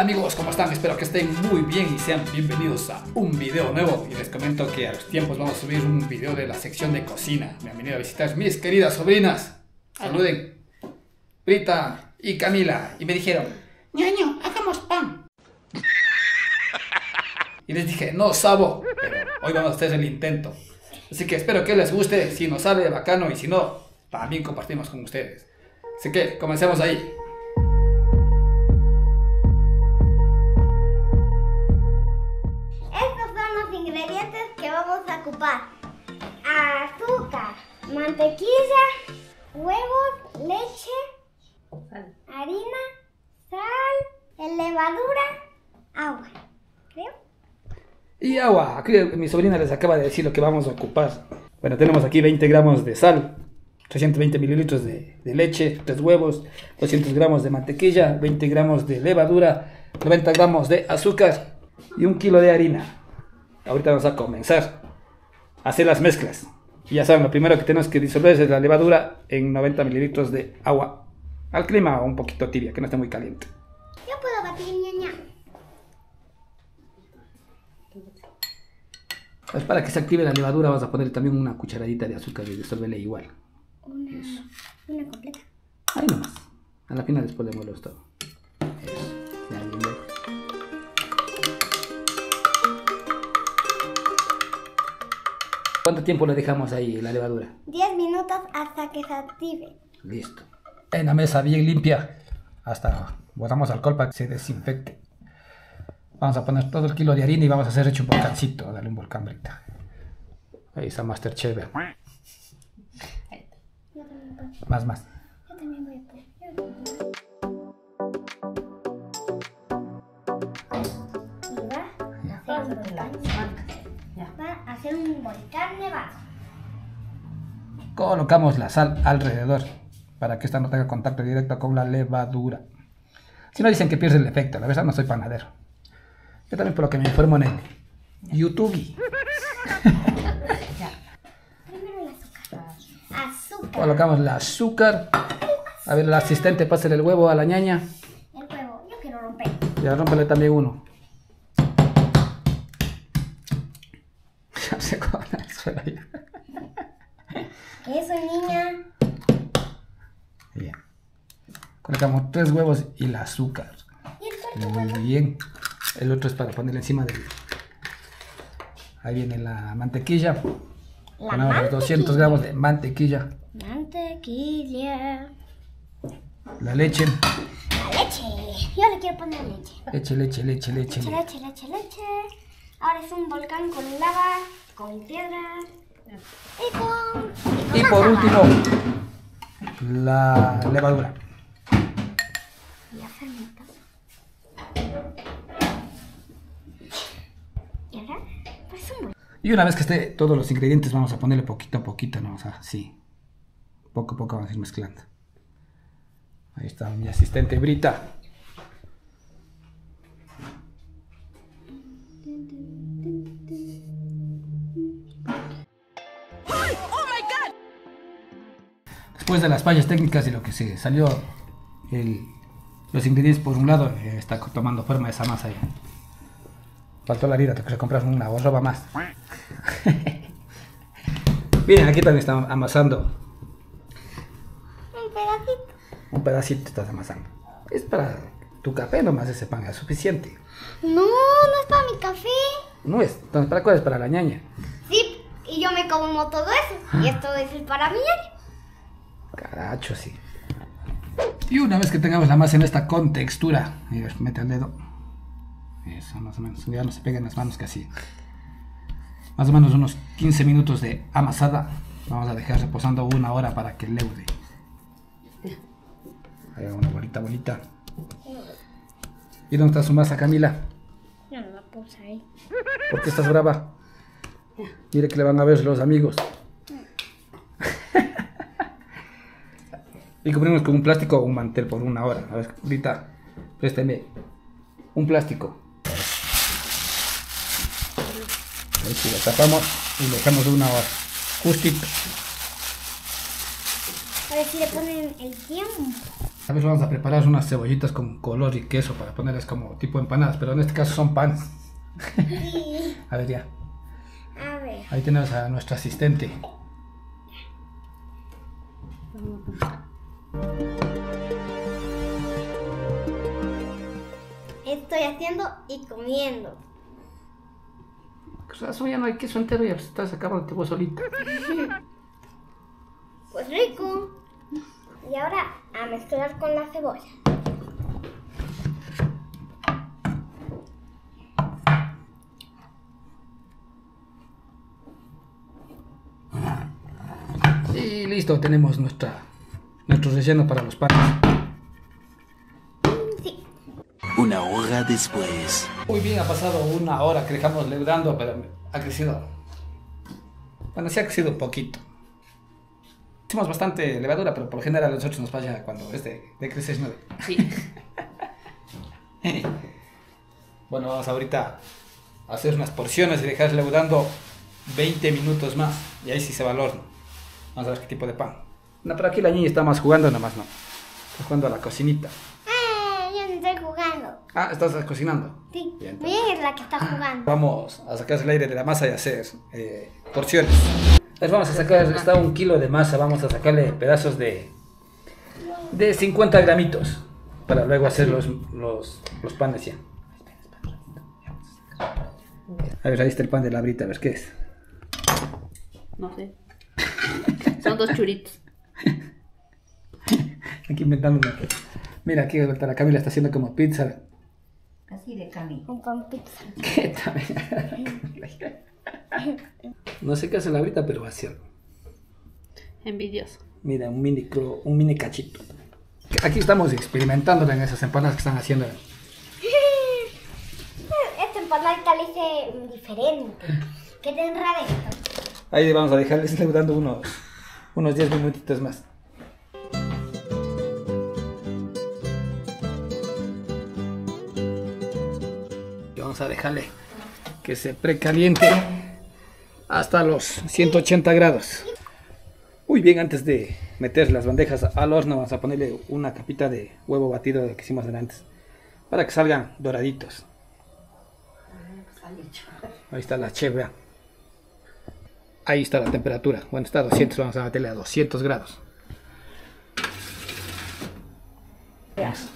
Hola amigos, ¿cómo están? Espero que estén muy bien y sean bienvenidos a un video nuevo. Y les comento que a los tiempos vamos a subir un video de la sección de cocina. Me han venido a visitar mis queridas sobrinas. Saluden, Rita y Camila. Y me dijeron, ñaño, hagamos pan. Y les dije, no sabo, pero hoy vamos a hacer el intento. Así que espero que les guste. Si nos sale, bacano. Y si no, también compartimos con ustedes. Así que comencemos ahí. Azúcar, mantequilla, huevos, leche, sal, harina, sal, levadura, agua. ¿Creo? Y agua. Aquí mi sobrina les acaba de decir lo que vamos a ocupar. Bueno, tenemos aquí 20 gramos de sal, 320 mililitros de leche, 3 huevos, 200 gramos de mantequilla, 20 gramos de levadura, 90 gramos de azúcar y 1 kilo de harina. Ahorita vamos a comenzar a hacer las mezclas. Ya saben, lo primero que tenemos que disolver es la levadura en 90 mililitros de agua al clima o un poquito tibia, que no esté muy caliente. Yo puedo batir, ñaña. Pues para que se active la levadura vas a poner también una cucharadita de azúcar y disolverle igual. Una completa. Ahí nomás. A la final después le mueves todo. ¿Cuánto tiempo le dejamos ahí la levadura? 10 minutos hasta que se active. Listo. En la mesa bien limpia. Hasta botamos alcohol para que se desinfecte. Vamos a poner todo el kilo de harina y vamos a hacer hecho un volcancito. Dale un volcán, Brita. Ahí está Masterchef. Más, más. Yo también voy a poner. Va a hacer un volcán nevado. Colocamos la sal alrededor para que esta no tenga contacto directo con la levadura. Si no, dicen que pierde el efecto. La verdad no soy panadero. Yo también, por lo que me informo en el YouTube. Primero el azúcar. Azúcar. Colocamos el azúcar. A ver, el asistente, pásale el huevo a la ñaña. El huevo, yo quiero romper. Ya, rómpale también uno. Eso, niña. Bien. Colocamos 3 huevos y el azúcar. Muy bien. El otro es para ponerle encima del. Ahí viene la mantequilla. Ponemos los 200 gramos de mantequilla. Mantequilla. La leche. La leche. Yo le quiero poner leche. Leche. Ahora es un volcán con lava, con piedras y por último la levadura. La fermenta. Y ahora pues un volcán. Y una vez que esté todos los ingredientes vamos a ponerle poquito a poquito, ¿no? O sea, sí. Poco a poco vamos a ir mezclando. Ahí está mi asistente Brita. Después de las fallas técnicas y lo que se salió los ingredientes por un lado, está tomando forma esa masa ahí. Faltó la Rita, que se compras una ropa más. Miren, aquí también estamos amasando. Un pedacito. Un pedacito estás amasando. Es para tu café nomás ese pan, es suficiente. No, no es para mi café. No es, entonces ¿para cuál es? Para la ñaña. Sí, y yo me como todo eso, y esto es para mí. Caracho, sí. Y una vez que tengamos la masa en esta contextura, mete el dedo. Eso, más o menos. Ya no se peguen las manos casi. Más o menos unos 15 minutos de amasada. Vamos a dejar reposando 1 hora para que leude. Ahí va una bolita bonita. ¿Y dónde está su masa, Camila? No, la puse ahí. ¿Por qué estás brava? Mire que le van a ver los amigos. Y cubrimos con un plástico o un mantel por 1 hora. A ver, Rita, présteme un plástico. Ahí sí, lo tapamos y lo dejamos 1 hora. Justito. A ver si le ponen el tiempo. A ver, vamos a preparar unas cebollitas con color y queso para ponerlas como tipo empanadas, pero en este caso son panes. Sí. A ver ya. A ver. Ahí tenemos a nuestra asistente. Estoy haciendo y comiendo. Pues eso, ya no hay queso entero, ya estás acabando vos solita. Pues rico. Y ahora a mezclar con la cebolla. Y listo, tenemos nuestro relleno para los panes. Sí. Una hora después. Muy bien, ha pasado una hora que dejamos leudando, pero ha crecido. Bueno, sí ha crecido un poquito. Hicimos bastante levadura, pero por lo general a los 8 nos falla cuando es de creces 9. Sí. Bueno, vamos ahorita a hacer unas porciones y dejar leudando 20 minutos más. Y ahí sí se va al horno. Vamos a ver qué tipo de pan. No, pero aquí la niña está más jugando nomás, ¿no? Está jugando a la cocinita. Yo no estoy jugando. Ah, ¿estás cocinando? Sí. Bien, es la que está jugando. Vamos a sacar el aire de la masa y hacer porciones. Les vamos a sacar, está 1 kilo de masa, vamos a sacarle pedazos de 50 gramitos para luego hacer los panes ya. A ver, ahí está el pan de la Brita, a ver qué es. No sé. Son 2 churitos. Aquí inventando una cosa. Mira, aquí la Camila está haciendo como pizza. Así de Camila. Con pizza. ¿Qué tal? No sé qué hace la Brita, pero va a ser envidioso. Mira, un mini cachito. Aquí estamos experimentando en esas empanadas que están haciendo. Esta empanada la hice diferente. ¿Qué tendrá dentro? Ahí vamos a dejarles leudando unos 10 minutitos más. Y vamos a dejarle que se precaliente hasta los 180 grados. Muy bien, antes de meter las bandejas al horno vamos a ponerle una capita de huevo batido que hicimos antes para que salgan doraditos. Ahí está la chef, vean. Ahí está la temperatura. Bueno, está a 200, vamos a meterle a 200 grados. Vamos.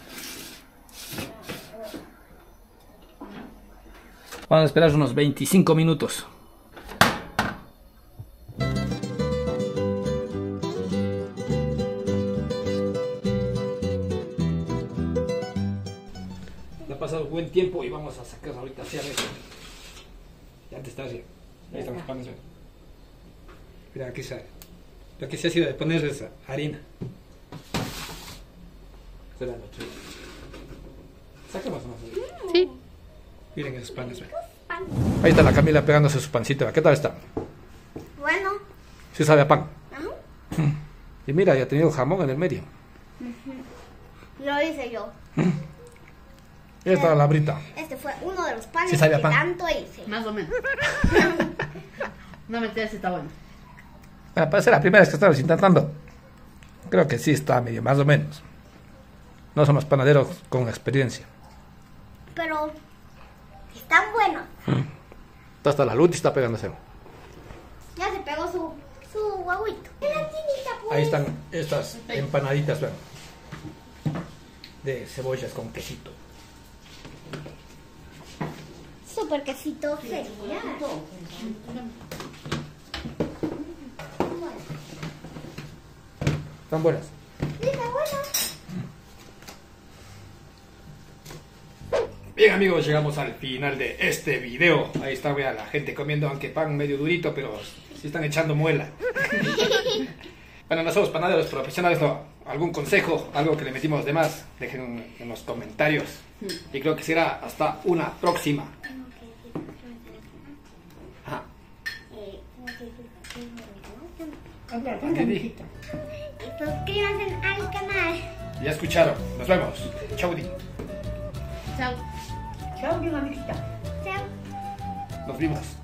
Vamos a esperar unos 25 minutos. Ha pasado buen tiempo y vamos a sacar ahorita hacia arriba. Ya te estás bien. Ahí están los panes. Mira, aquí sale. Lo que se ha sido de poner es harina. Esta es la noche. Saca más o menos. Sí. Miren esos panes, ven. Ahí está la Camila pegándose su pancito. ¿Qué tal está? Bueno. Sí sabe a pan. Ajá. Y mira, ya ha tenido jamón en el medio. Lo hice yo. Esta era la Brita. Este fue uno de los panes sí que tanto hice. Más o menos. No me entiendes si está bueno. Bueno, parece la primera vez que estamos intentando. Creo que sí está medio, más o menos. No somos panaderos con experiencia. Pero... están buenos. Hasta la Luti está pegándose. Ya se pegó su huevito. Pues. Ahí están estas empanaditas, vean. De cebollas con quesito. Súper quesito. Genial. ¿Están buenas? Sí, están buenas. Bien amigos, llegamos al final de este video. Ahí está, vean la gente comiendo, aunque pan medio durito, pero sí están echando muela. Bueno, no somos panaderos profesionales, no. Algún consejo, algo que le metimos de más, dejen en los comentarios. Y creo que será hasta una próxima. Ajá. Suscríbanse al canal. Ya escucharon. Nos vemos. Chau, Di. Chau. Chau, mi amiguita. Chau. Nos vimos.